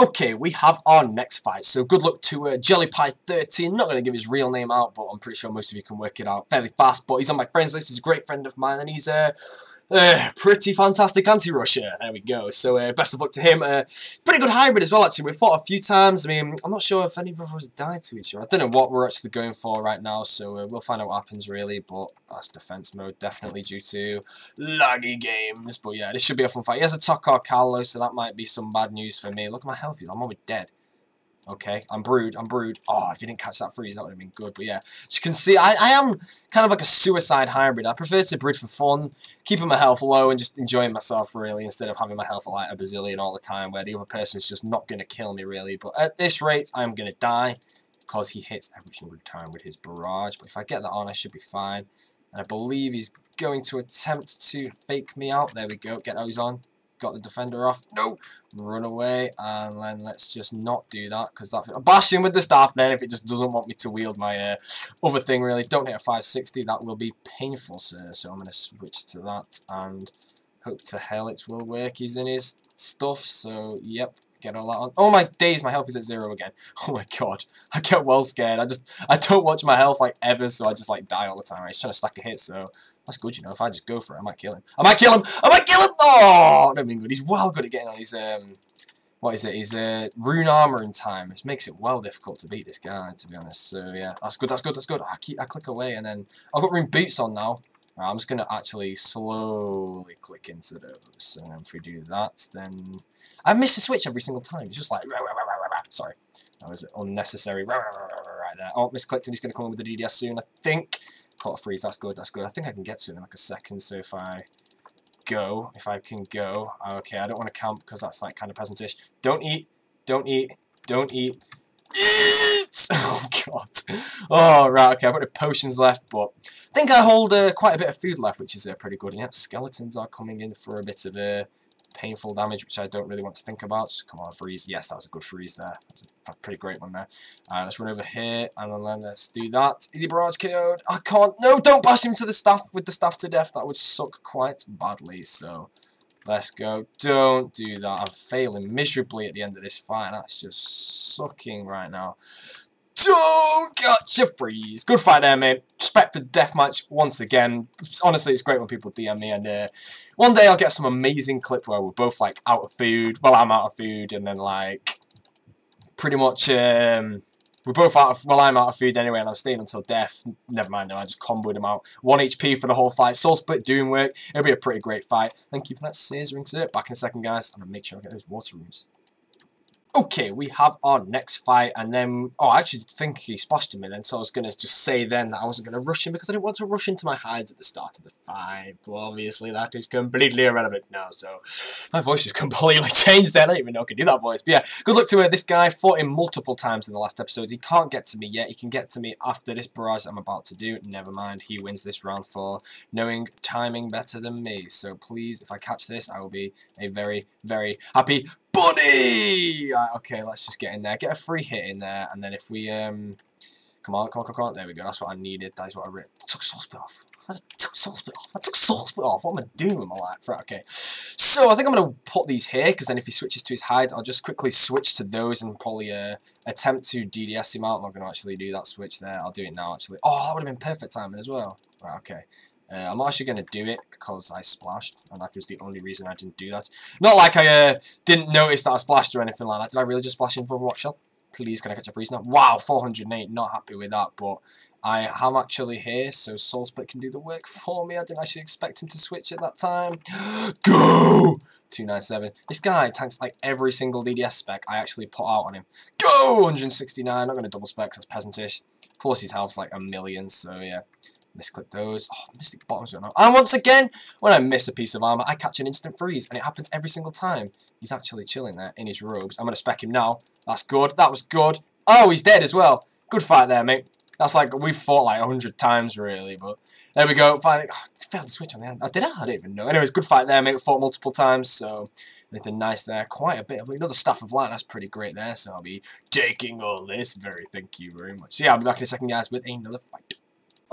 Okay, we have our next fight, so good luck to JellyPie13. I'm not going to give his real name out, but I'm pretty sure most of you can work it out fairly fast. But he's on my friends list, he's a great friend of mine, and he's pretty fantastic anti-rusher. There we go, so best of luck to him. Pretty good hybrid as well, actually. We've fought a few times. I mean, I'm not sure if any of us died to each other. I don't know what we're actually going for right now, so we'll find out what happens, really. But that's defense mode, definitely due to laggy games. But yeah, this should be a fun fight. He has a Tocar Carlo, so that might be some bad news for me. Look at my health, I'm already dead. Okay, I'm brood. Oh, if you didn't catch that freeze, that would have been good. But yeah, as you can see, I am kind of like a suicide hybrid. I prefer to brood for fun, keeping my health low and just enjoying myself, really, instead of having my health like a Brazilian all the time, where the other person's just not going to kill me, really. But at this rate, I'm going to die, because he hits every single time with his barrage. But if I get that on, I should be fine. And I believe he's going to attempt to fake me out. There we go, get those on. Got the defender off. No, run away, and then let's just not do that, because that I'm bashing with the staff. Then if it just doesn't want me to wield my other thing, really, don't hit a 560. That will be painful, sir. So I'm going to switch to that and hope to hell it will work. He's in his stuff, so yep, get all that on. Oh my days, my health is at 0 again. Oh my god, I get well scared. I don't watch my health like ever, so I just like die all the time. Right? He's trying to stack a hit, so. That's good, you know. If I just go for it, I might kill him. I might kill him! Oh, that'd be good. He's well good at getting on his, what is it? His rune armor in time, which makes it well difficult to beat this guy, to be honest. So, yeah, that's good. I click away, and then I've got rune boots on now. Right, I'm just going to actually slowly click into those. And if we do that, then... I miss the switch every single time. It's just like... Sorry. That was unnecessary. Right there. Oh, misclicked, and he's going to come in with the DDS soon, I think. Caught a freeze, that's good. I think I can get to it in like a second, so if I can go. Okay, I don't want to camp because that's like kind of peasantish. Don't eat. Eat! Oh, God. Oh, right, okay, I've got the potions left, but I think I hold quite a bit of food left, which is pretty good. And yeah, skeletons are coming in for a bit of painful damage, which I don't really want to think about. So, come on, freeze. Yes, that was a good freeze there. That's a pretty great one there. Let's run over here, and then let's do that. Is he barrage KO'd? I can't. No, don't bash him to the staff with the staff to death. That would suck quite badly, so let's go. Don't do that. I'm failing miserably at the end of this fight. That's just sucking right now. Don't catch a freeze. Good fight there, mate. Respect for the deathmatch once again. Honestly, it's great when people DM me, and one day I'll get some amazing clip where we're both like out of food. Well, I'm out of food, and then like pretty much we're both out of. Well, I'm out of food anyway, and I'm staying until death. Never mind, no, I just comboed him out. 1 HP for the whole fight. Soul split doing work. It'll be a pretty great fight. Thank you for that Caesar insert. Back in a second, guys. I'm gonna make sure I get those water rooms. Okay, we have our next fight, and then... Oh, I actually think he splashed him in, and so I was going to just say then that I wasn't going to rush him because I didn't want to rush into my hides at the start of the fight. Well, obviously, that is completely irrelevant now, so... My voice has completely changed there. I don't even know I can do that voice. But yeah, good luck to this guy. Fought him multiple times in the last episodes. He can't get to me yet. He can get to me after this barrage I'm about to do. Never mind, he wins this round for knowing timing better than me. So please, if I catch this, I will be a very, very happy... Buddy! Right, okay, let's just get in there. Get a free hit in there, and then if we... Come on. There we go. That's what I needed. That is what I really... I took soul split off. What am I doing with my life? Right, okay. So, I think I'm going to put these here, because then if he switches to his hides, I'll just quickly switch to those and probably attempt to DDS him out. I'm not going to actually do that switch there. I'll do it now, actually. Oh, that would have been perfect timing as well. Right, okay. I'm not actually going to do it because I splashed, and that was the only reason I didn't do that. Not like I didn't notice that I splashed or anything like that. Did I really just splash in for Overwatch Shell? Please, can I catch a freeze now? Wow, 408, not happy with that, but I am actually here, so Soul Split can do the work for me. I didn't actually expect him to switch at that time. Go! 297. This guy tanks like every single DDS spec I actually put out on him. Go! 169, not going to double specs, that's peasantish. Plus his health's like a million, so yeah. Misclick those. Oh, Mystic Bottoms right now. And once again, when I miss a piece of armor, I catch an instant freeze, and it happens every single time. He's actually chilling there in his robes. I'm going to spec him now. That's good. That was good. Oh, he's dead as well. Good fight there, mate. That's like, we've fought like 100 times, really, but there we go. Finally, oh, I failed to switch on the end. I did? I don't even know. Anyways, good fight there, mate. We fought multiple times, so anything nice there. Quite a bit. Another staff of light. That's pretty great there, so I'll be taking all this. Thank you very much. So yeah, I'll be back in a second, guys, with another fight.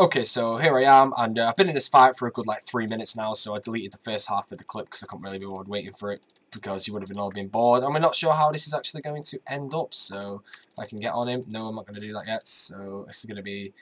Okay, so here I am, and I've been in this fight for a good, 3 minutes now, so I deleted the first half of the clip because I couldn't really be bothered waiting for it, because you would have all been bored, and we're not sure how this is actually going to end up, so I can get on him. No, I'm not going to do that yet, so this is going to be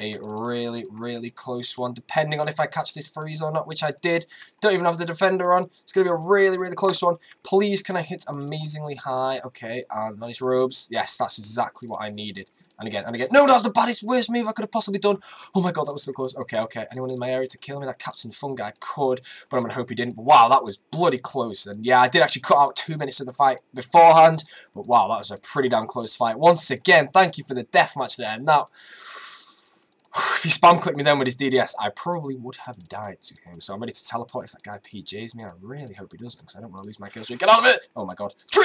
a really, really close one, depending on if I catch this freeze or not, which I did. Don't even have the defender on. It's going to be a really, really close one. Please, can I hit amazingly high? Okay, and on his robes. Yes, that's exactly what I needed. And again, and again. No, that was the baddest, worst move I could have possibly done. Oh my god, that was so close. Okay, okay. Anyone in my area to kill me? That Captain Fungi could, but I'm going to hope he didn't. But wow, that was bloody close. And yeah, I did actually cut out 2 minutes of the fight beforehand. But wow, that was a pretty damn close fight. Once again, thank you for the deathmatch there. Now, if he spam clicked me then with his DDS, I probably would have died to him. So I'm ready to teleport if that guy PJs me. I really hope he doesn't, because I don't want to lose my kill streak. Get out of it! Oh my god. Tree!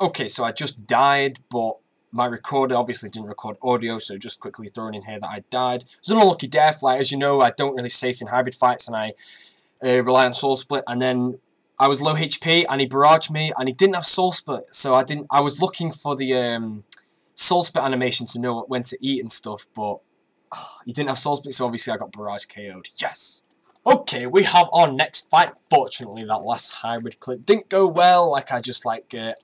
Okay, so I just died, but my recorder obviously didn't record audio, so just quickly throwing in here that I died. It was an unlucky death. As you know, I don't really safe in hybrid fights, and I rely on soul split. And then I was low HP, and he barraged me, and he didn't have soul split, so I didn't. I was looking for the soul split animation to know when to eat and stuff, but he didn't have soul split, so obviously I got barrage KO'd. Yes. Okay, we have our next fight. Fortunately, that last hybrid clip didn't go well. I just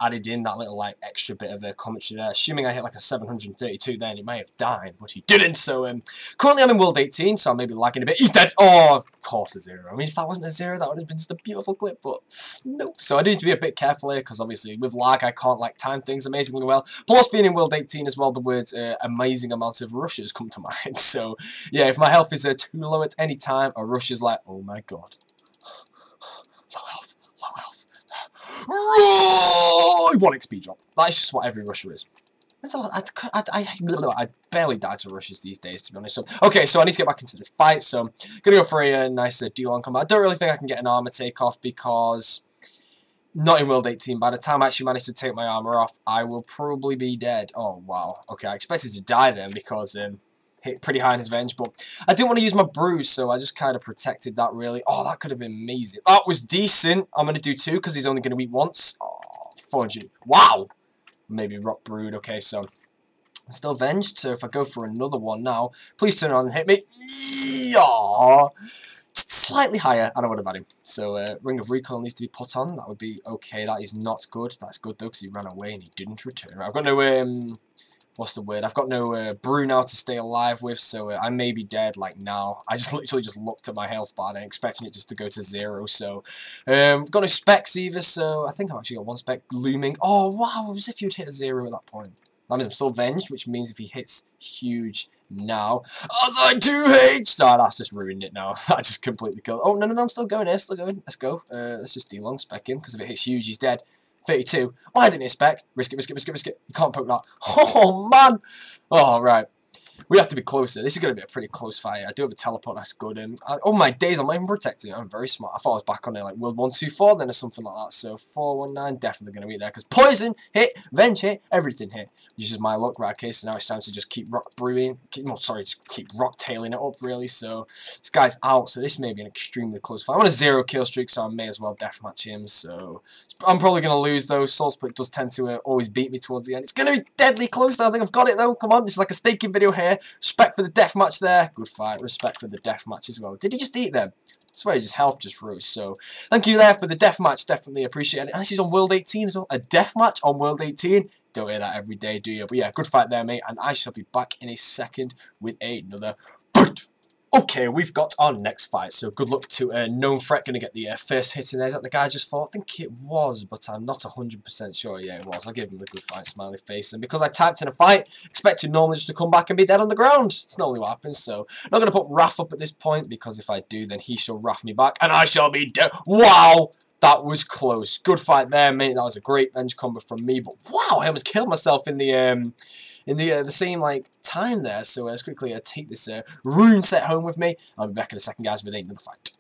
added in that little extra bit of a commentary there. Assuming I hit a 732 then, he may have died, but he didn't. So currently I'm in world 18, so I may be lagging a bit. He's dead. Oh, of course a zero. I mean, if that wasn't a zero, that would have been just a beautiful clip, but nope. So I do need to be a bit careful here, because obviously with lag I can't time things amazingly well. Plus being in world 18 as well, the words amazing amount of rushes come to mind. So yeah, if my health is too low at any time, a rush is oh my god, low health, low health. Roar! 1 XP drop. That is just what every rusher is. I barely die to rushes these days, to be honest. So, okay, so I need to get back into this fight. So I'm gonna go for a nice deal on combat. I don't really think I can get an armor take off, because not in World 18. By the time I actually manage to take my armor off, I will probably be dead. Oh wow. Okay, I expected to die then, because hit pretty high in his venge, but I didn't want to use my bruise, so I just kind of protected that, really. Oh, that could have been amazing. That was decent. I'm going to do 2, because he's only going to eat once. Oh, 400. Wow! Maybe Rock Brood. Okay, so I'm still venged, so if I go for another one now, please turn on and hit me. Yeah. Slightly higher, and I would have had him. So, Ring of Recoil needs to be put on. That would be okay. That is not good. That's good, though, because he ran away and he didn't return. Right, I've got no, what's the word? I've got no brew now to stay alive with, so I may be dead, now. I just literally just looked at my health bar and I'm expecting it just to go to 0, so I've got no specs either, so I think I've actually got 1 spec looming. Oh, wow, as if you'd hit a 0 at that point. That means I'm still venged, which means if he hits huge now, as I do hate! Oh, that's just ruined it now. I just completely killed. Oh, no, I'm still going here, still going. Let's go. Let's just D-long spec him, because if it hits huge, he's dead. 32. Why didn't he spec? Risk it, risk it, risk it, risk it. You can't poke that. Oh, man. Oh, right. We have to be closer. This is going to be a pretty close fight. I do have a teleport. That's good. Oh, my days. I'm not even protecting it. I'm very smart. I thought I was back on there, World 124 then or something like that. So, 419. Definitely going to be there. Because poison hit, venge hit, everything hit. Which is my luck. Right, okay. So, now it's time to just keep rock brewing. Just keep rock tailing it up, really. So, this guy's out. So, this may be an extremely close fight. I'm on a 0 kill streak, so I may as well deathmatch him. So, I'm probably going to lose, though. Soul Split does tend to always beat me towards the end. It's going to be deadly close, though. I think I've got it, though. Come on. This is a staking video here. Respect for the death match there. Good fight. Respect for the death match as well. Did he just eat them? I swear his health just rose. So thank you there for the death match. Definitely appreciate it. And this is on World 18 as well. A death match on World 18. Don't hear that every day, do you? But yeah, good fight there, mate. And I shall be back in a second with another fight. Okay, we've got our next fight, so good luck to Gnome Fret. Going to get the first hit in there. Is that the guy I just fought? I think it was, but I'm not 100% sure. Yeah, it was. I gave him the good fight, smiley face. And because I typed in a fight, expected normally just to come back and be dead on the ground. It's normally what happens, so not going to put Raph up at this point, because if I do, then he shall Raph me back, and I shall be dead. Wow! That was close. Good fight there, mate. That was a great venge combo from me, but wow, I almost killed myself in the same time there. So let's quickly take this rune set home with me. I'll be back in a second, guys, with another fight.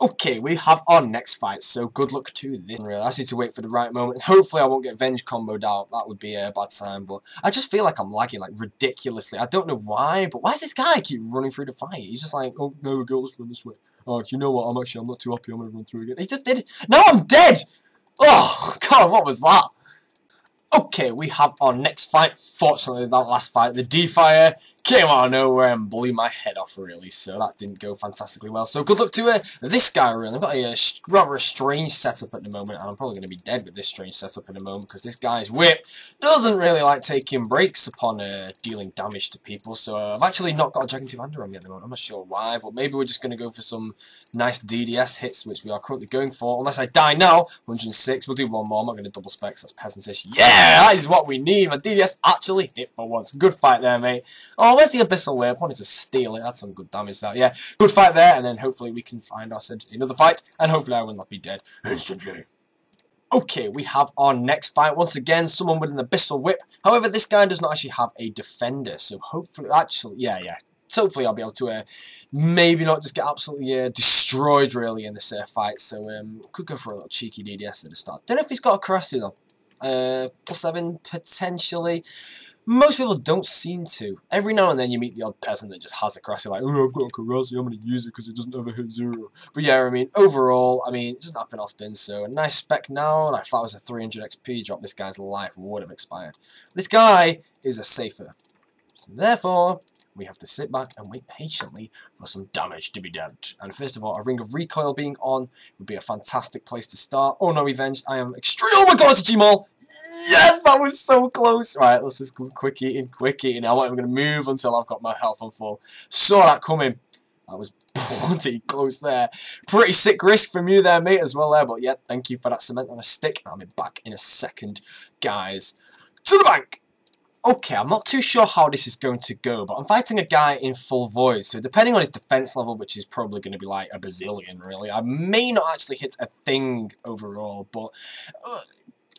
Okay, we have our next fight, so good luck to this. I just need to wait for the right moment. Hopefully I won't get venge comboed out. That would be a bad sign, but I just feel I'm lagging, ridiculously. I don't know why, but why does this guy keep running through the fight? He's just oh, there we go, let's run this way. Oh, you know what, I'm not too happy, I'm gonna run through again. He just did it. Now I'm dead! Oh, God, what was that? Okay, we have our next fight. Fortunately, that last fight, the D-Fire came out of nowhere and blew my head off, really, so that didn't go fantastically well. So good luck to this guy, really. I've got a rather strange setup at the moment, and I'm probably going to be dead with this strange setup in a moment, because this guy's whip doesn't really like taking breaks upon dealing damage to people, so I've actually not got a Dragon Tooth Hander on me at the moment. I'm not sure why, but maybe we're just going to go for some nice DDS hits, which we are currently going for, unless I die now. 106, we'll do one more. I'm not going to double specs, that's peasantish. Yeah, that is what we need. My DDS actually hit for once. Good fight there, mate. Oh, where's the Abyssal Whip? I wanted to steal it. That's some good damage that, yeah. Good fight there, and then hopefully we can find ourselves another fight, and hopefully I will not be dead instantly. Okay, we have our next fight. Once again, someone with an Abyssal Whip. However, this guy does not actually have a defender, so hopefully, actually, yeah. So hopefully I'll be able to maybe not just get absolutely destroyed, really, in this fight. So could go for a little cheeky DDS at the start. Don't know if he's got a Crusty, though. +7, potentially. Most people don't seem to. Every now and then you meet the odd peasant that just has a Karasi, like, oh, I've got a Karasi, I'm going to use it because it doesn't ever hit zero. But yeah, I mean, overall, I mean, it doesn't happen often, so a nice spec now. Like, if that was a 300 XP drop, this guy's life would have expired. This guy is a safer. So therefore, we have to sit back and wait patiently for some damage to be done. And first of all, a Ring of Recoil being on would be a fantastic place to start. Oh no, revenge. I am extreme. Oh my god, it's a Gmall! Yes, that was so close. Right, let's just go quick eating. I'm not even going to move until I've got my health on full. Saw that coming. That was bloody close there. Pretty sick risk from you there, mate, as well there. But yeah, thank you for that cement on a stick. I'll be back in a second, guys. To the bank! Okay, I'm not too sure how this is going to go, but I'm fighting a guy in full void, so depending on his defense level, which is probably going to be like a bazillion, really, I may not actually hit a thing overall, but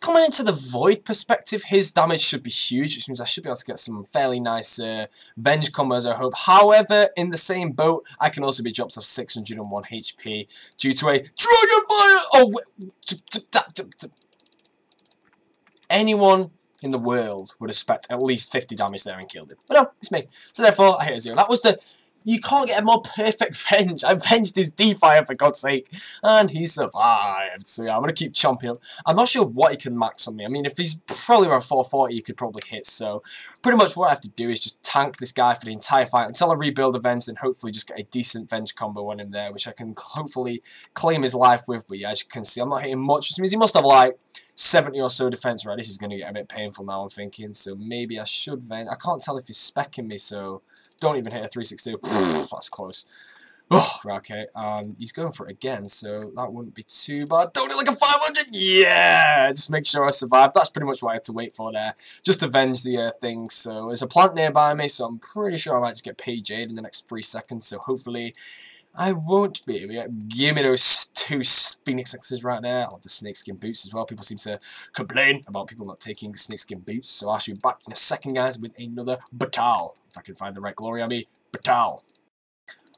coming into the void perspective, his damage should be huge, which means I should be able to get some fairly nice venge combos, I hope. However, in the same boat, I can also be dropped off 601 HP due to a Dragon Fire! Oh, anyone in the world would expect at least 50 damage there and killed him. But no, it's me. So therefore, I hit a zero. That was the... You can't get a more perfect venge. I venged his D-Fire, for God's sake. And he survived. So yeah, I'm going to keep chomping him. I'm not sure what he can max on me. I mean, if he's probably around 440, he could probably hit. So pretty much what I have to do is just tank this guy for the entire fight until I rebuild a venge, then hopefully just get a decent venge combo on him there, which I can hopefully claim his life with. But yeah, as you can see, I'm not hitting much, which means he must have like 70 or so defense. Right, this is going to get a bit painful now, I'm thinking. So maybe I should venge. I can't tell if he's specking me, so... Don't even hit a 362. That's close. Oh, okay. He's going for it again, so that wouldn't be too bad. Don't hit like a 500. Yeah, just make sure I survive. That's pretty much what I had to wait for there. Just avenge the thing. So there's a plant nearby me, so I'm pretty sure I might just get PJ'd in the next 3 seconds. So hopefully, I won't be. Give me those two Phoenix X's right there. I'll have the snakeskin boots as well. People seem to complain about people not taking snakeskin boots. So I should be back in a second, guys, with another battle. If I can find the right glory on me, battle.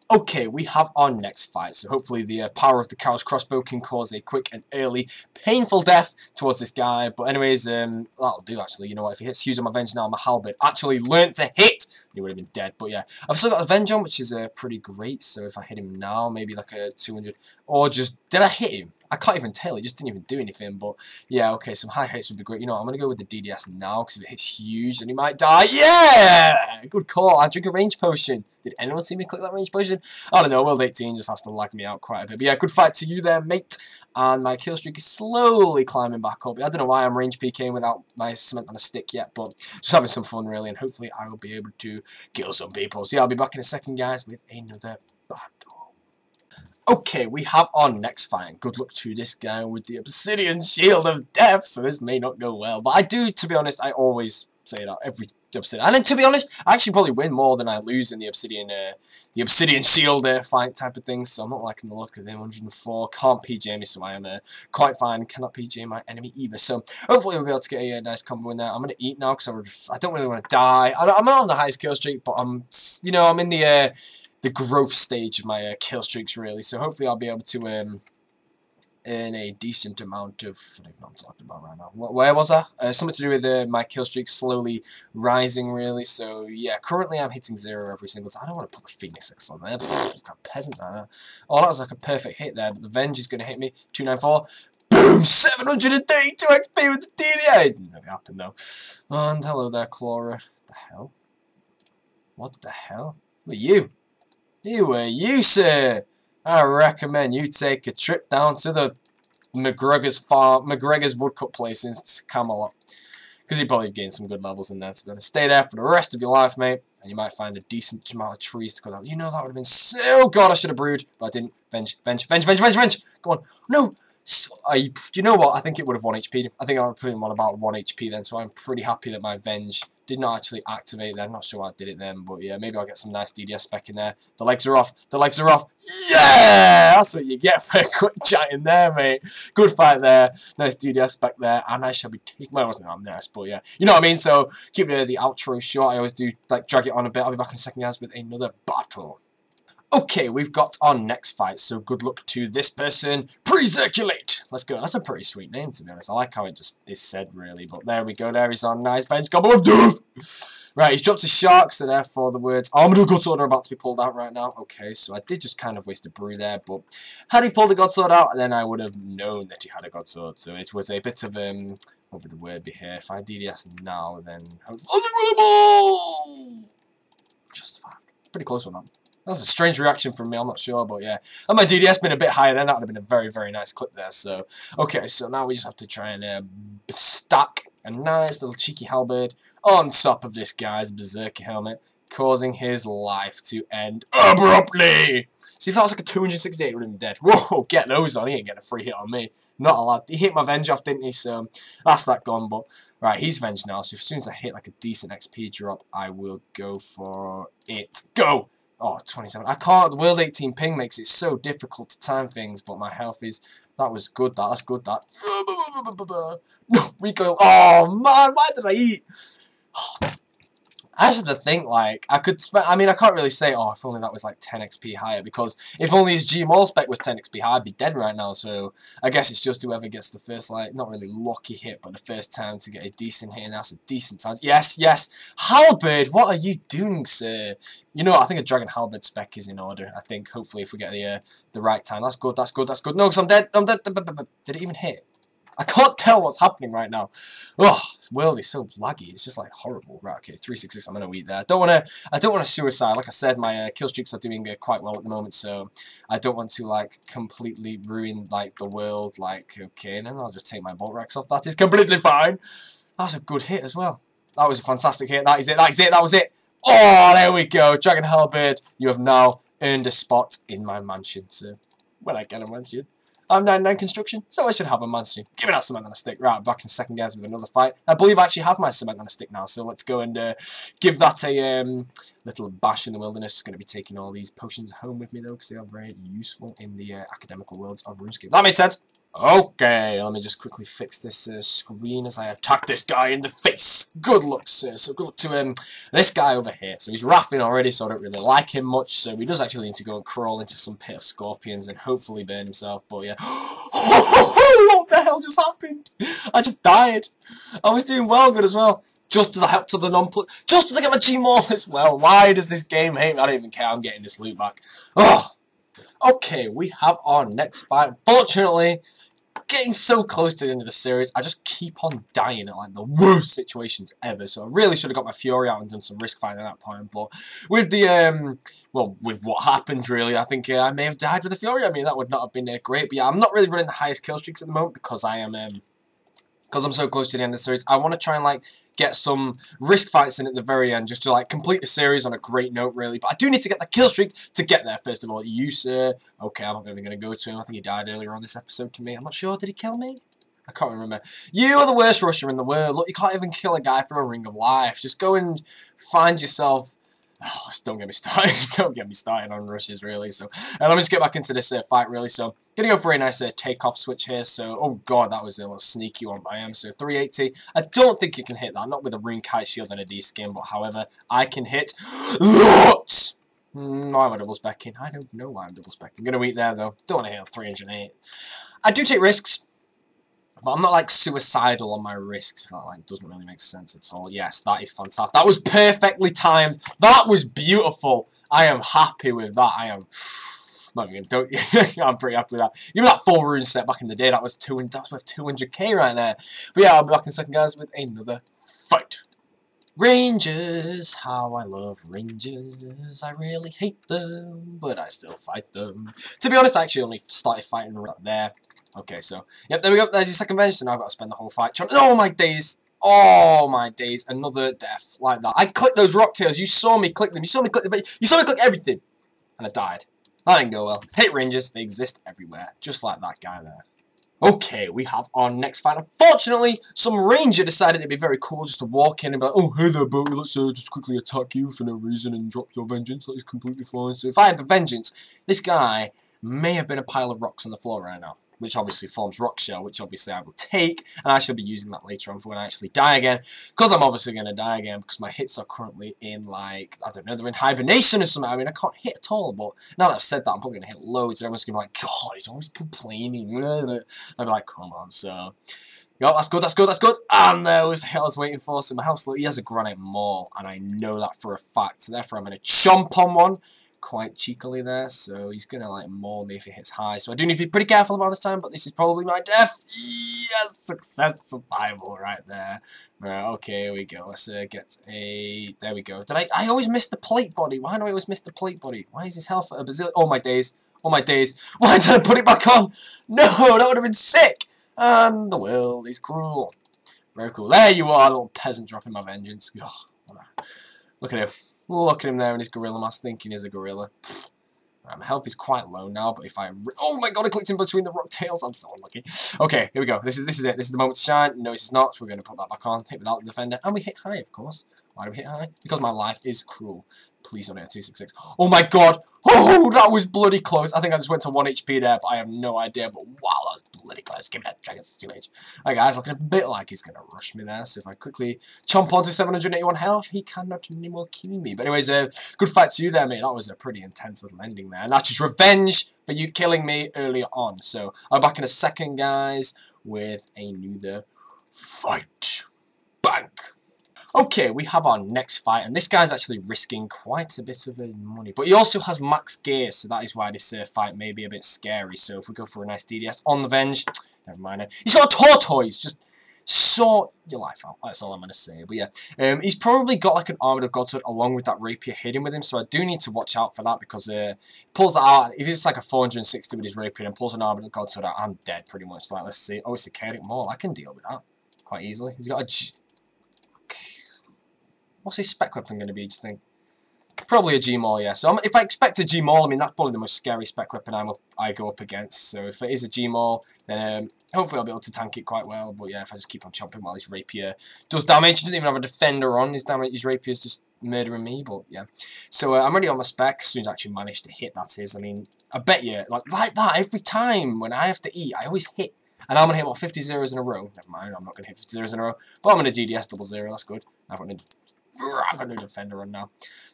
Okay, we have our next fight, so hopefully the power of the cow's crossbow can cause a quick and early painful death towards this guy. But anyways, that'll do actually, you know what, if he hits Hughes on my venge now, my halberd actually learnt to hit, he would have been dead. But yeah, I've still got a venge on, which is pretty great, so if I hit him now, maybe like a 200, or just, did I hit him? I can't even tell, he just didn't even do anything, but yeah, okay, some high hits would be great. You know what, I'm going to go with the DDS now, because if it hits huge, then he might die. Yeah! Good call, I drink a range potion. Did anyone see me click that range potion? I don't know, World 18 just has to lag me out quite a bit. But yeah, good fight to you there, mate. And my kill streak is slowly climbing back up. I don't know why I'm range PKing without my cement on a stick yet, but just having some fun, really, and hopefully I will be able to kill some people. So yeah, I'll be back in a second, guys, with another battle. Okay, we have our next fight, and good luck to this guy with the Obsidian Shield of Death, so this may not go well, but I do, to be honest, I always say that every Obsidian, and then to be honest, I actually probably win more than I lose in the Obsidian Shield fight type of thing, so I'm not liking the look of him. 104, can't PJ me, so I am quite fine, cannot PJ my enemy either, so hopefully we'll be able to get a nice combo in there. I'm going to eat now, because I don't really want to die. I'm not on the highest kill streak, but I'm, you know, I'm in the growth stage of my kill streaks, really, so hopefully I'll be able to earn a decent amount of, I don't know what I'm talking about right now, where was I? Something to do with my kill streak slowly rising, really, so yeah, currently I'm hitting zero every single time. I don't want to put the Phoenix X on there, like a peasant, man. Oh, that was like a perfect hit there, but the Venge is going to hit me, 294, boom, 732 XP with the DDA, it didn't really happen though, and hello there, Clara, what the hell? What the hell? Who are you? Who are you, sir? I recommend you take a trip down to the McGregor's farm, McGregor's woodcut place in Camelot. Because you probably gained some good levels in there. So you're going to stay there for the rest of your life, mate. And you might find a decent amount of trees to cut out. You know, that would have been so... God, I should have brewed. But I didn't. Venge. Come on. No. Do you know what? I think it would have 1 HP. I think I would have put him on about 1 HP then. So I'm pretty happy that my Venge did not actually activate it. I'm not sure I did it then. But yeah, maybe I'll get some nice DDS spec in there. The legs are off. The legs are off. Yeah! That's what you get for a quick chat in there, mate. Good fight there. Nice DDS spec there. And I shall be taking... Well, it wasn't that nice, but yeah. You know what I mean? So keep the outro short. I always do, like, drag it on a bit. I'll be back in a second, guys, with another battle. Okay, we've got our next fight, so good luck to this person. Pre-circulate! Let's go. That's a pretty sweet name, to be honest. I like how it just is said, really. But there we go. There is our nice bench. Gobble of Doof! Right, he's dropped his shark, so therefore the words Armadillo God's Sword are about to be pulled out right now. Okay, so I did just kind of waste a brew there, but had he pulled a God's Sword out, then I would have known that he had a God's Sword. So it was a bit of, what would the word be here? If I DDS now, then... Just 5. Pretty close on that. That's a strange reaction from me, I'm not sure, but yeah. And my DDS been a bit higher then, that would have been a very, very nice clip there, so. Okay, so now we just have to try and stack a nice little cheeky halberd on top of this guy's berserker helmet, causing his life to end abruptly! See, if that was like a 268, it would have been dead. Whoa, get those on, he ain't getting a free hit on me. Not allowed. He hit my Venge off, didn't he? So that's that gone. But right, he's Venge now, so as soon as I hit like a decent XP drop, I will go for it. Go! Oh, 27. I can't. The World 18 ping makes it so difficult to time things, but my health is... That was good, that. That's good, that. No, recoil. Oh, man, why did I eat? I just had to think, like, I could... I mean, I can't really say, oh, if only that was, like, 10 XP higher, because if only his Gmall spec was 10 XP higher, I'd be dead right now, so I guess it's just whoever gets the first, like, not really lucky hit, but the first time to get a decent hit, and that's a decent time. Yes, yes. Halberd, what are you doing, sir? You know, I think a Dragon Halberd spec is in order. I think, hopefully, if we get the right time. That's good, that's good, that's good. No, because I'm dead, I'm dead. Did it even hit? I can't tell what's happening right now. Oh, this world is so laggy. It's just, like, horrible. Right, okay, 366, I'm going to eat there. I don't want to suicide. Like I said, my kill streaks are doing quite well at the moment, so I don't want to, like, completely ruin, like, the world. Like, okay, and then I'll just take my bolt racks off. That is completely fine. That was a good hit as well. That was a fantastic hit. That is it, that is it, that was it. Oh, there we go. Dragon Halberd, you have now earned a spot in my mansion, sir. When I get a mansion. I'm 99 construction, so I should have a mansion. Give me that cement on a stick. Right, back in a second, guys, with another fight. I believe I actually have my cement on a stick now, so let's go and give that a little bash in the wilderness. Just going to be taking all these potions home with me, though, because they are very useful in the academical worlds of RuneScape. That made sense. Okay, let me just quickly fix this screen as I attack this guy in the face. Good luck, sir. So good luck to this guy over here. So he's raffing already, so I don't really like him much. So he does actually need to go and crawl into some pit of scorpions and hopefully burn himself. But yeah. What the hell just happened? I just died. I was doing well good as well. Just as I helped to the non-plug. Just as I get my Gmall as well. Why does this game hate me? I don't even care. I'm getting this loot back. Oh. Okay, we have our next fight. Unfortunately, getting so close to the end of the series, I just keep on dying at like the worst situations ever. So I really should have got my Fury out and done some risk fighting at that point. But with the well, with what happened, really, I think I may have died with the Fury. I mean, that would not have been great. But yeah, I'm not really running the highest kill streaks at the moment because I am because I'm so close to the end of the series. I want to try and like get some risk fights in at the very end just to like complete the series on a great note, really. But I do need to get the kill streak to get there. First of all, you sir. Okay, I'm not even going to go to him. I think he died earlier on this episode to me. I'm not sure. Did he kill me? I can't remember. You are the worst rusher in the world. Look, you can't even kill a guy for a ring of life. Just go and find yourself. Oh, don't get me started. Don't get me started on rushes, really. So, and let me just get back into this fight, really. So, gonna go for a nice takeoff switch here. So, oh god, that was a little sneaky one by him. So, 380. I don't think you can hit that. Not with a Runescape shield and a D skin, but however, I can hit. What? Why am I double specking? I don't know why I'm double specking. Gonna eat there though. Don't want to hit 308. I do take risks. But I'm not, like, suicidal on my risks. That, like, doesn't really make sense at all. Yes, that is fantastic. That was perfectly timed. That was beautiful. I am happy with that. I am... I'm pretty happy with that. Even that full rune set back in the day, that was, that was worth 200k right there. But yeah, I'll be back in a second, guys, with another fight. Rangers, how I love rangers. I really hate them, but I still fight them. To be honest, I actually only started fighting right there. Okay, so, yep, there we go. There's your second bench, so now I've got to spend the whole fight. Oh, my days. Oh, my days. Another death like that. I clicked those rock tails. You saw me click them. You saw me click them. You saw me click everything. And I died. That didn't go well. Hate rangers. They exist everywhere. Just like that guy there. Okay, we have our next fight. Unfortunately, some ranger decided it'd be very cool just to walk in and be like, oh, hey there, buddy, let's just quickly attack you for no reason and drop your vengeance. That is completely fine. So if I had the vengeance, this guy may have been a pile of rocks on the floor right now, which obviously forms rock shell, which obviously I will take, and I shall be using that later on for when I actually die again, because I'm obviously going to die again, because my hits are currently in, like, I don't know, they're in hibernation or something. I mean, I can't hit at all, but now that I've said that, I'm probably going to hit loads, and everyone's going to be like, God, he's always complaining. I'll be like, come on, so, yo, that's good, that's good, that's good, and there was the hit I was waiting for. So my house, look, he has a granite maul, and I know that for a fact, so therefore I'm going to chomp on one, quite cheekily there, so he's gonna like maul me if he hits high. So I do need to be pretty careful about this time, but this is probably my death. Yes, success survival right there. Right, okay, here we go. Let's get a. There we go. Did I always miss the plate body? Why do I always miss the plate body? Why is his health at a bazillion? Oh my days! Oh my days! Why did I put it back on? No, that would have been sick. And the world is cruel. Very cool. There you are, little peasant dropping my vengeance. Oh, look at him. Look at him there in his gorilla mask, thinking he's a gorilla. My health is quite low now, but if I... Oh my god, I clicked in between the rock tails. I'm so unlucky. Okay, here we go. This is it. This is the moment to shine. No, it's not. So we're going to put that back on. Hit without the defender. And we hit high, of course. Why do we hit high? Because my life is cruel. Please don't hit a 266. Oh my god. Oh, that was bloody close. I think I just went to 1 HP there, but I have no idea. But wow, that was bloody close. Give me that dragon's 2H. Alright guys, looking a bit like he's going to rush me there. So if I quickly chomp onto 781 health, he cannot anymore kill me. But anyways, good fight to you there, mate. That was a pretty intense little ending there. And that's just revenge for you killing me earlier on. So I'm back in a second, guys, with another fight. Bang! Okay, we have our next fight, and this guy's actually risking quite a bit of money, but he also has max gear, so that is why this fight may be a bit scary. So if we go for a nice DDS on the venge, never mind. He's got a tortoise, just sort your life out. That's all I'm gonna say. But yeah, he's probably got like an armored of godhood along with that rapier hidden with him, so I do need to watch out for that, because pulls that out. If it's like a 460 with his rapier and pulls an armored of godhood out, I'm dead pretty much. Like, let's see. Oh, it's a chaotic maul. I can deal with that quite easily. He's got a. What's his spec weapon going to be, do you think? Probably a G-Maul, yeah. So if I expect a G-Maul, I mean, that's probably the most scary spec weapon I go up against. So if it is a G-Maul, then hopefully I'll be able to tank it quite well. But yeah, if I just keep on chopping while his rapier does damage. He doesn't even have a defender on. His damage, his rapier's just murdering me, but yeah. So I'm already on my spec as soon as I actually manage to hit, that is. I mean, I bet you, like that, every time when I have to eat, I always hit. And I'm going to hit, what, 50 zeros in a row? Never mind, I'm not going to hit 50 zeros in a row. But I'm going to DDS 00, that's good. I've got no defender on now.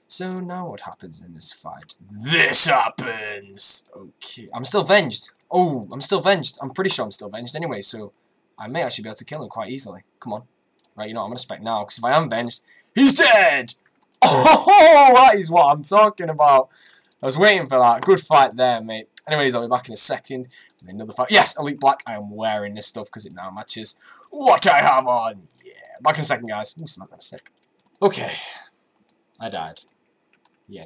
So now what happens in this fight? This happens! Okay, I'm still venged. Oh, I'm still venged. I'm pretty sure I'm still venged anyway, so I may actually be able to kill him quite easily. Come on. Right, you know what, I'm going to spec now, because if I am venged, he's dead! Oh, that is what I'm talking about. I was waiting for that. Good fight there, mate. Anyways, I'll be back in a second with another fight. Yes, Elite Black. I am wearing this stuff because it now matches what I have on. Yeah, back in a second, guys. Ooh, smack that stick. Okay, I died. Yay.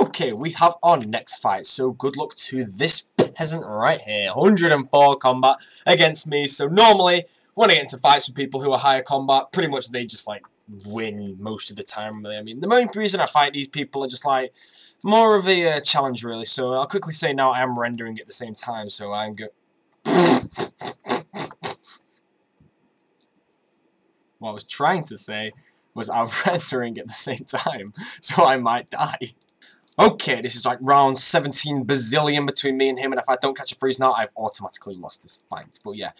Okay, we have our next fight, so good luck to this peasant right here. 104 combat against me, so normally, when I get into fights with people who are higher combat, pretty much they just, like, win most of the time, really. I mean, the main reason I fight these people are just, like, more of a challenge, really. So I'll quickly say now I am rendering at the same time, so I'm go- What I was trying to say was I'm rendering at the same time, so I might die. Okay, this is like round 17 bazillion between me and him, and if I don't catch a freeze now, I've automatically lost this fight. But yeah,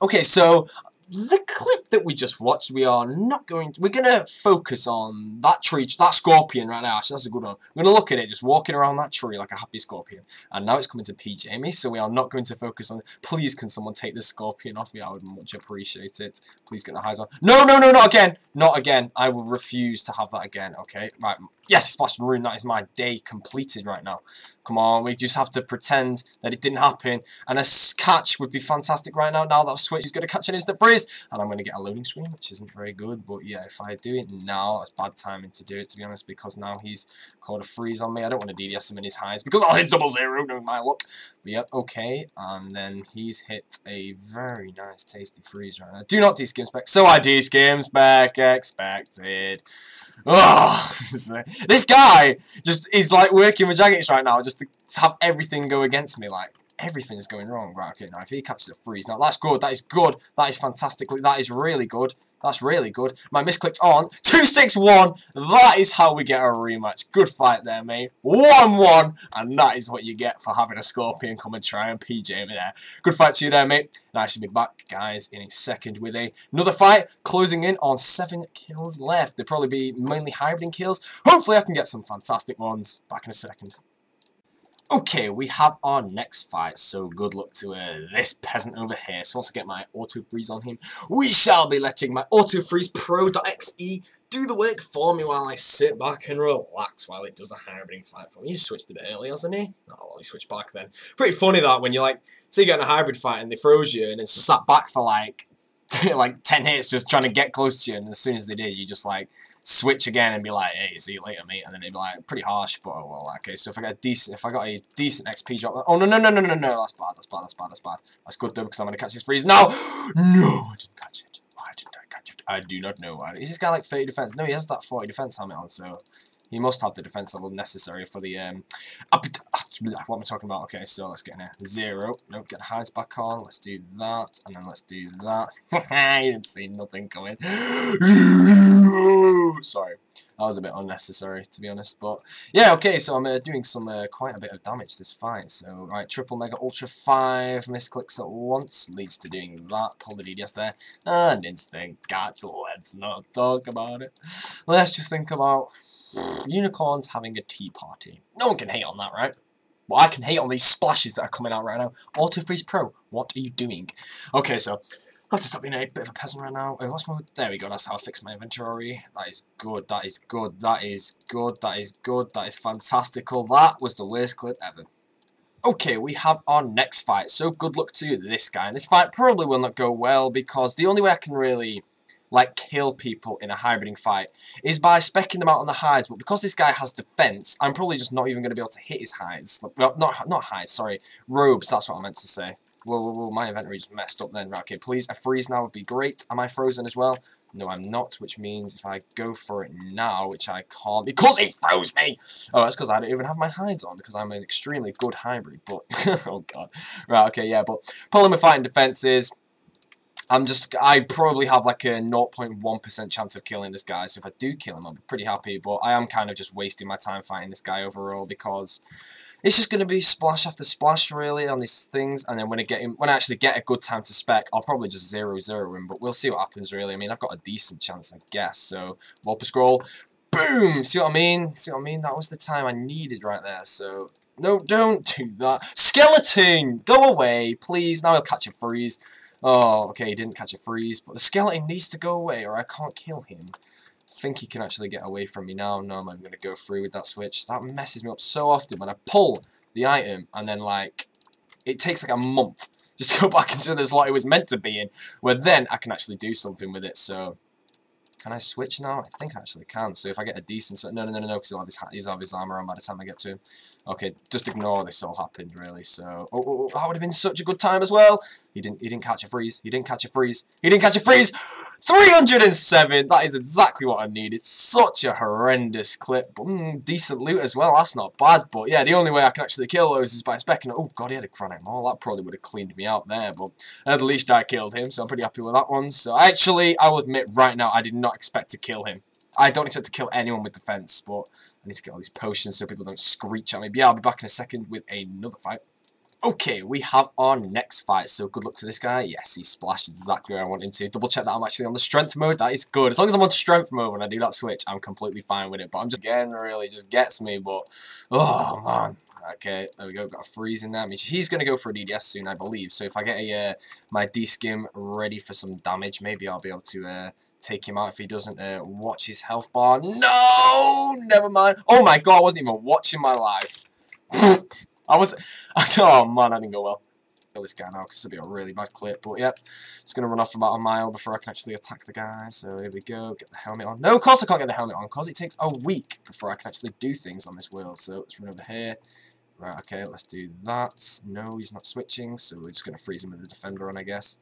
okay, so the clip that we just watched, we are not going to, we're going to focus on that tree, that scorpion right now, actually that's a good one. We're going to look at it, just walking around that tree like a happy scorpion, and now it's coming to PJ me, so we are not going to focus on, please can someone take this scorpion off me, I would much appreciate it, please get the highs on, no, not again, I will refuse to have that again, okay, right, Yes, splash maroon, that is my day completed right now. Come on, we just have to pretend that it didn't happen. And a catch would be fantastic right now. Now that I've switched, he's going to catch an instant freeze. And I'm going to get a loading screen, which isn't very good. But yeah, if I do it now, that's bad timing to do it, to be honest. Because now he's called a freeze on me. I don't want to DDS him in his highs because I'll hit 0-0 with my luck. But yeah, okay. And then he's hit a very nice, tasty freeze right now. Do not de-skim spec. So I de-skim spec expected. Oh, this guy just is like working with Jaggets right now just to have everything go against me. Like, everything is going wrong. Right, okay, now if he catches a freeze, now that's good. That is good. That is fantastically. That is really good. That's really good. My misclicks on. 2-6-1. That is how we get a rematch. Good fight there, mate. 1-1. And that is what you get for having a Scorpion come and try and PJ me there. Good fight to you there, mate. And I should be back, guys, in a second with another fight. Closing in on 7 kills left. They'll probably be mainly hybriding kills. Hopefully I can get some fantastic ones. Back in a second. Okay, we have our next fight, so good luck to this peasant over here. So once I get my auto-freeze on him, we shall be letting my auto-freeze pro.xe do the work for me while I sit back and relax while it does a hybriding fight for me. He switched a bit early, hasn't he? Oh, well, he switched back then. Pretty funny that when you're like, so you get in a hybrid fight and they froze you and then sat back for like, like 10 hits just trying to get close to you, and as soon as they did, you just like switch again and be like, hey, see you later, mate. And then they'd be like, pretty harsh, but oh well. Okay, so if I got a decent XP drop, oh no, that's bad. That's good though, because I'm gonna catch this freeze now. No, I didn't catch it. Why didn't I catch it? I do not know. Is this guy like 30 defense? No, he has that 40 defense helmet on, so he must have the defense level necessary for the what am I talking about? Okay, so let's get in a 0. Nope, get hides back on. Let's do that, and then let's do that. You didn't see nothing coming. Sorry, that was a bit unnecessary to be honest. But yeah, okay. So I'm doing some quite a bit of damage this fight. So right, triple mega ultra 5 misclicks at once leads to doing that. Pull the DDS there and instinct catch. Let's not talk about it. Let's just think about unicorns having a tea party. No one can hate on that, right? Well, I can hate on these splashes that are coming out right now. Auto Freeze Pro, what are you doing? Okay, so I'll have to stop being a bit of a peasant right now. What's my, there we go, that's how I fix my inventory. That is good, that is good, that is good, that is good, that is fantastical. That was the worst clip ever. Okay, we have our next fight, so good luck to this guy. And this fight probably will not go well because the only way I can really like kill people in a hybriding fight is by specking them out on the hides, but because this guy has defense, I'm probably just not even going to be able to hit his hides. Well, not hides, sorry, robes, that's what I meant to say. Whoa, my inventory just messed up then. Right, okay, please, a freeze now would be great. Am I frozen as well? No, I'm not, which means if I go for it now, which I can't, because it froze me! Oh, that's because I don't even have my hides on, because I'm an extremely good hybrid, but, oh god. Right, okay, yeah, but pulling my fighting defenses, I probably have like a 0.1% chance of killing this guy, so if I do kill him, I'll be pretty happy, but I am kind of just wasting my time fighting this guy overall, because it's just going to be splash after splash, really, on these things, and then when I actually get a good time to spec, I'll probably just 0-0 him, but we'll see what happens, really. I mean, I've got a decent chance, I guess, so, Warper Scroll, boom! See what I mean? See what I mean? That was the time I needed right there, so no, don't do that. Skeleton! Go away, please, now I'll catch a freeze. Oh, okay, he didn't catch a freeze, but the skeleton needs to go away or I can't kill him. I think he can actually get away from me now. No, I'm going to go through with that switch. That messes me up so often when I pull the item and then, like, it takes, like, a month just to go back into the slot it was meant to be in, where then I can actually do something with it, so can I switch now? I think I actually can. So if I get a decent spec, no, because he'll have his armor on by the time I get to him. Okay, just ignore this all happened, really. So, oh, that would have been such a good time as well. He didn't catch a freeze. He didn't catch a freeze. 307. That is exactly what I needed. Such a horrendous clip. Decent loot as well. That's not bad. But yeah, the only way I can actually kill those is by specking. Oh god, he had a chronic maul. That probably would have cleaned me out there. But at least I killed him, so I'm pretty happy with that one. So actually, I will admit right now, I did not expect to kill him. I don't expect to kill anyone with defense, but I need to get all these potions so people don't screech at me. But yeah, I'll be back in a second with another fight. Okay, we have our next fight, so good luck to this guy. Yes, he splashed exactly where I want him to. Double check that I'm actually on the strength mode. That is good. As long as I'm on strength mode when I do that switch, I'm completely fine with it. But I'm just, again, really just gets me, but, oh, man. Okay, there we go. Got a freeze in there. I mean, he's going to go for a DDS soon, I believe. So if I get a, my D-Skim ready for some damage, maybe I'll be able to take him out if he doesn't watch his health bar. No! Never mind. Oh, my God. I wasn't even watching my life. Oh man, I didn't go well. Kill this guy now because this will be a really bad clip, but yep. It's going to run off for about a mile before I can actually attack the guy, so here we go. Get the helmet on. No, of course I can't get the helmet on because it takes a week before I can actually do things on this world, so let's run over here. Right, okay, let's do that. No, he's not switching, so we're just going to freeze him with the defender on, I guess.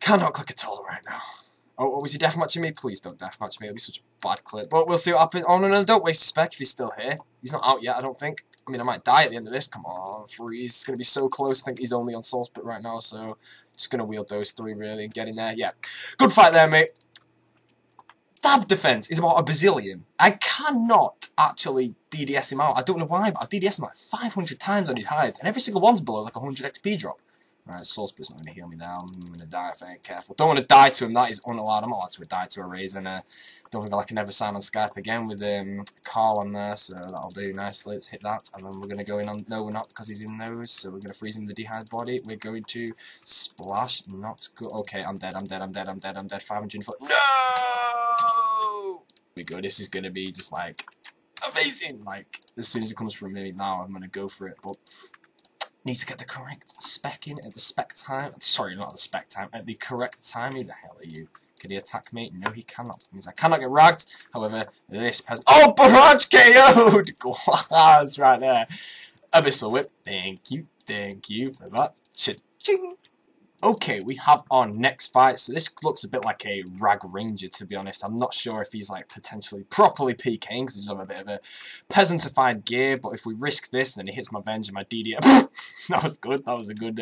Cannot click at all right now. Oh, was he deathmatching me? Please don't deathmatch me. It'll be such a bad clip, but we'll see what happens. Oh, no, no, don't waste spec if he's still here. He's not out yet, I don't think. I mean, I might die at the end of this. Come on, freeze. It's going to be so close. I think he's only on soul split right now, so just going to wield those three, really, and get in there. Yeah, good fight there, mate. Stab defense is about a bazillion. I cannot actually DDS him out. I don't know why, but I DDS him like 500 times on his hides, and every single one's below like 100 XP drop. Alright, soul split's not going to heal me now. I'm going to die if I ain't careful. Don't want to die to him. That is unallowed. I'm not allowed to die to a raise, and don't think I can ever sign on Skype again with Carl on there, so that'll do nicely. Let's hit that, and then we're going to go in on... No, we're not, because he's in those, so we're going to freeze him with the dehyde body. We're going to splash. Not good. Okay, I'm dead, I'm dead, I'm dead, I'm dead, I'm dead. 500 foot. No! We go. This is going to be just, like, amazing. Like, as soon as it comes from me now, I'm going to go for it, but... Need to get the correct spec in at the spec time. Sorry, not at the spec time. At the correct time. Who the hell are you? Can he attack me? No, he cannot. That means I cannot get ragged. However, this peasant. Oh, barrage KO'd! That's right there. Abyssal Whip. Thank you for that. Cha-ching. Okay, we have our next fight, so this looks a bit like a Rag Ranger, to be honest. I'm not sure if he's, like, potentially properly PKing, because he's on a bit of a peasantified gear, but if we risk this, then he hits my Venge and my DD. That was good, that was a good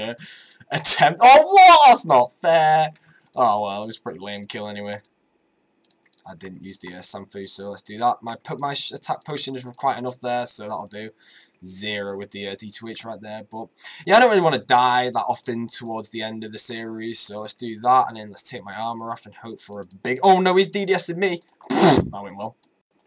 attempt. Oh, what? That's not fair. Oh, well, it was a pretty lame kill anyway. I didn't use the Sanfu, so let's do that. My attack potion isn't quite enough there, so that'll do. Zero with the D2H right there, but yeah, I don't really want to die that often towards the end of the series, so let's do that, and then let's take my armor off and hope for a big... Oh no, he's DDSing me! That went well.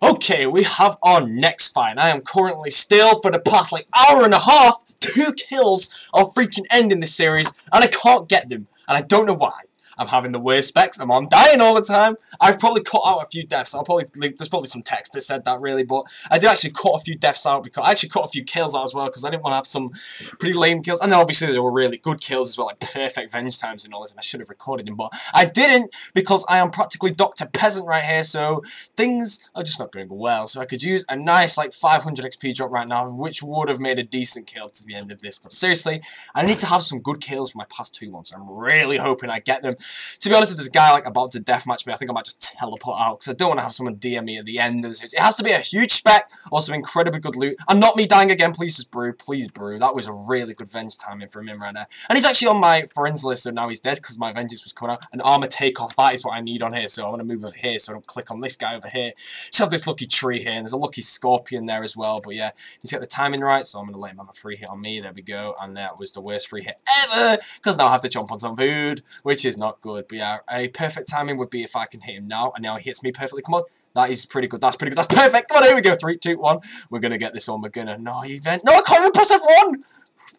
Okay, we have our next fight, and I am currently still, for the past, like, hour and a half, 2 kills are freaking ending this series, and I can't get them, and I don't know why. I'm having the worst specs, I'm dying all the time. I've probably cut out a few deaths. There's probably some text that said that, really, but I did actually cut a few deaths out, because I actually cut a few kills out as well, because I didn't want to have some pretty lame kills. And then obviously there were really good kills as well, like perfect venge times and all this, and I should have recorded them, but I didn't, because I am practically Dr. Peasant right here, so things are just not going well. So I could use a nice, like, 500 XP drop right now, which would have made a decent kill to the end of this. But seriously, I need to have some good kills for my past 2 months. I'm really hoping I get them. To be honest, if there's a guy, like, about to deathmatch me, I think I might just teleport out, because I don't want to have someone DM me at the end of the series. It has to be a huge spec or some incredibly good loot. And not me dying again, please just brew, please brew. That was a really good venge timing from him right there. And he's actually on my friends list, so now he's dead, because my vengeance was coming out. And armor takeoff, that is what I need on here, so I want to move over here, so I don't click on this guy over here. Just have this lucky tree here, and there's a lucky scorpion there as well, but yeah, he's got the timing right, so I'm going to let him have a free hit on me, there we go, and that was the worst free hit ever, because now I have to jump on some food, which is not good, but yeah, a perfect timing would be if I can hit him now, and now he hits me perfectly. Come on, that is pretty good, that's pretty good, that's perfect. Come on, here we go, 3, 2, 1, we're gonna get this on, we're gonna, no, event, no, I can't even press F1!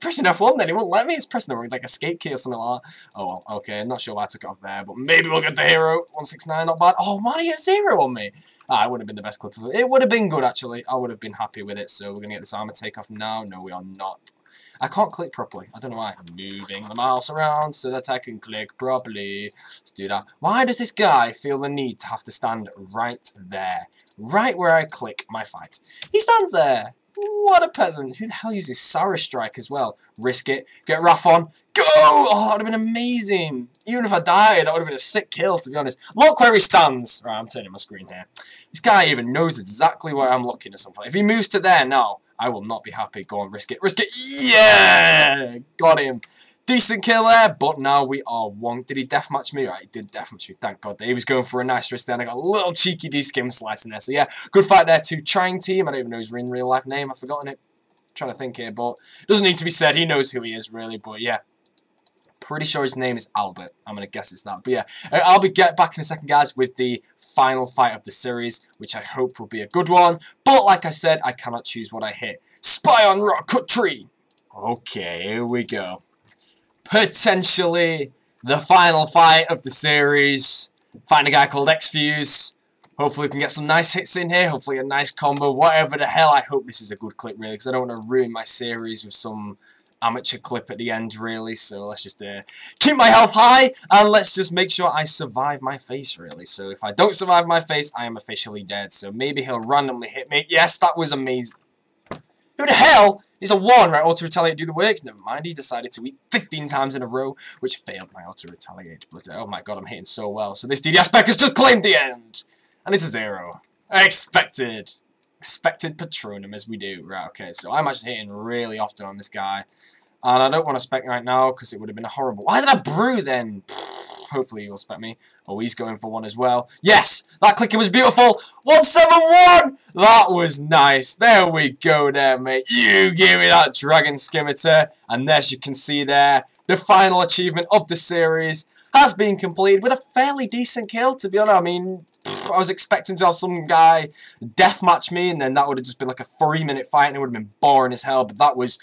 Pressing F1 then, he won't let me, it's pressing the, like, escape key or something like that. Oh, well, okay, I'm not sure why I took it off there, but maybe we'll get the hero, 169, not bad. Oh, man, he has 0 on me. Ah, it would have been the best clip, it would have been good, actually, I would have been happy with it, so we're gonna get this armor takeoff now. No, we are not. I can't click properly. I don't know why. I'm moving the mouse around so that I can click properly. Let's do that. Why does this guy feel the need to have to stand right there? Right where I click my fight. He stands there. What a peasant. Who the hell uses Sarah Strike as well? Risk it. Get Raph on. Go! Oh, that would have been amazing. Even if I died, that would have been a sick kill, to be honest. Look where he stands. Right, I'm turning my screen here. This guy even knows exactly where I'm looking or something. If he moves to there now, I will not be happy. Go on, risk it. Risk it. Yeah! Got him. Decent kill there, but now we are one. Did he deathmatch me? Right, he did deathmatch me. Thank God. He was going for a nice wrist there, and I got a little cheeky D-Skim slice in there. So, yeah, good fight there to Trying Team. I don't even know his real life name. I've forgotten it. trying to think here, but it doesn't need to be said. He knows who he is, really, but yeah. Pretty sure his name is Albert. I'm going to guess it's that. But yeah, I'll be back in a second, guys, with the final fight of the series, which I hope will be a good one. But like I said, I cannot choose what I hit. Spy on Rock Country! Okay, here we go. Potentially the final fight of the series. Find a guy called X-Fuse. Hopefully we can get some nice hits in here. Hopefully a nice combo. Whatever the hell. I hope this is a good clip, really, because I don't want to ruin my series with some amateur clip at the end, really. So let's just keep my health high, and let's just make sure I survive my face, really. So if I don't survive my face, I am officially dead. So maybe he'll randomly hit me. Yes, that was amazing. Who the hell? He's a 1, right? Auto-retaliate, do the work. Never mind, he decided to eat 15 times in a row, which failed my auto-retaliate. But oh my god, I'm hitting so well. So this DDS spec has just claimed the end. And it's a 0. Expected. Expected Patronum, as we do. Right, okay. So I'm actually hitting really often on this guy. And I don't want to spec right now, because it would have been horrible. Why did I brew then? Hopefully he will spec me. Oh, he's going for one as well. Yes! That clicking was beautiful! 171! That was nice. There we go there, mate. You give me that Dragon Scimitar. And as you can see there, the final achievement of the series has been completed with a fairly decent kill, to be honest. I mean, I was expecting to have some guy deathmatch me, and then that would have just been like a 3-minute fight, and it would have been boring as hell, but that was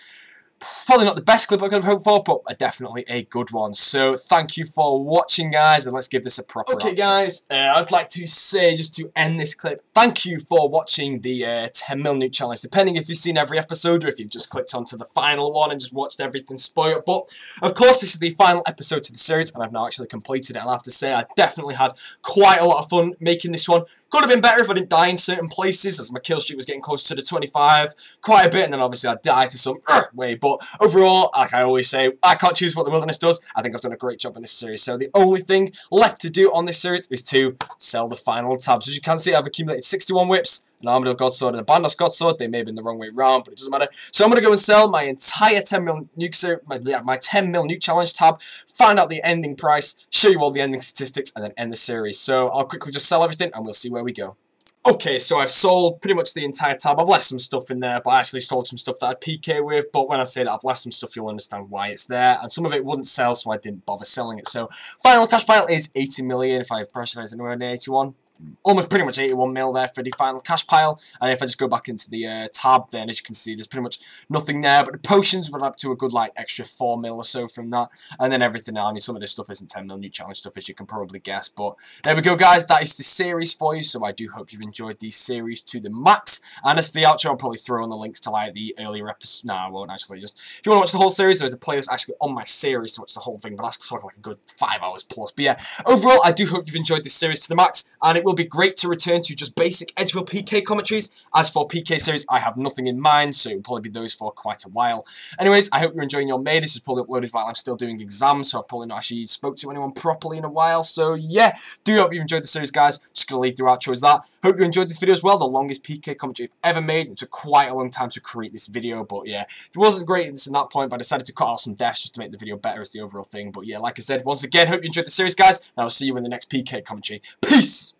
probably not the best clip I could have hoped for, but definitely a good one. So thank you for watching, guys, and let's give this a proper okay, outro. Guys, I'd like to say, just to end this clip, thank you for watching the 10 mil nuke challenge, depending if you've seen every episode or if you've just clicked onto the final one and just watched everything spoiled. But of course, this is the final episode to the series, and I've now actually completed it, and I have to say I definitely had quite a lot of fun making this one. Could have been better if I didn't die in certain places, as my kill streak was getting close to the 25 quite a bit, and then obviously I died to some way. But overall, like I always say, I can't choose what the wilderness does. I think I've done a great job in this series. So the only thing left to do on this series is to sell the final tabs. As you can see, I've accumulated 61 whips, an Armadillo Godsword, and a Bandos Godsword. They may have been the wrong way round, but it doesn't matter. So I'm going to go and sell my entire 10 mil nuke series, my 10 mil nuke challenge tab, find out the ending price, show you all the ending statistics, and then end the series. So I'll quickly just sell everything, and we'll see where we go. Okay, so I've sold pretty much the entire tab. I've left some stuff in there, but I actually sold some stuff that I'd PK with, but when I say that I've left some stuff, you'll understand why it's there, and some of it wouldn't sell, so I didn't bother selling it. So, final cash pile is 80 million, if I pressurize anywhere near 81. Almost pretty much 81 mil there for the final cash pile, and if I just go back into the tab, then as you can see, there's pretty much nothing there, but the potions were up to a good like extra 4 mil or so from that, and then everything else. I mean, some of this stuff isn't 10 mil new challenge stuff, as you can probably guess, but there we go, guys. That is the series for you, so I do hope you've enjoyed the series to the max, and as for the outro, I'll probably throw in the links to like the earlier episodes. Nah, I won't actually. Just if you want to watch the whole series, there's a playlist actually on my series to watch the whole thing, but that's sort of like a good 5 hours plus. But yeah, overall, I do hope you've enjoyed this series to the max, and it will be great to return to just basic Edgeville PK commentaries. As for PK series, I have nothing in mind, so it'll probably be those for quite a while. Anyways, I hope you're enjoying your May. This is probably uploaded while I'm still doing exams, so I've probably not actually spoke to anyone properly in a while. So yeah, do hope you've enjoyed the series, guys. Just gonna leave the outro as that. Hope you enjoyed this video as well. The longest PK commentary I've ever made. It took quite a long time to create this video, but yeah, it wasn't great at that point, but I decided to cut out some deaths just to make the video better as the overall thing. But yeah, like I said, once again, hope you enjoyed the series, guys, and I'll see you in the next PK commentary. Peace!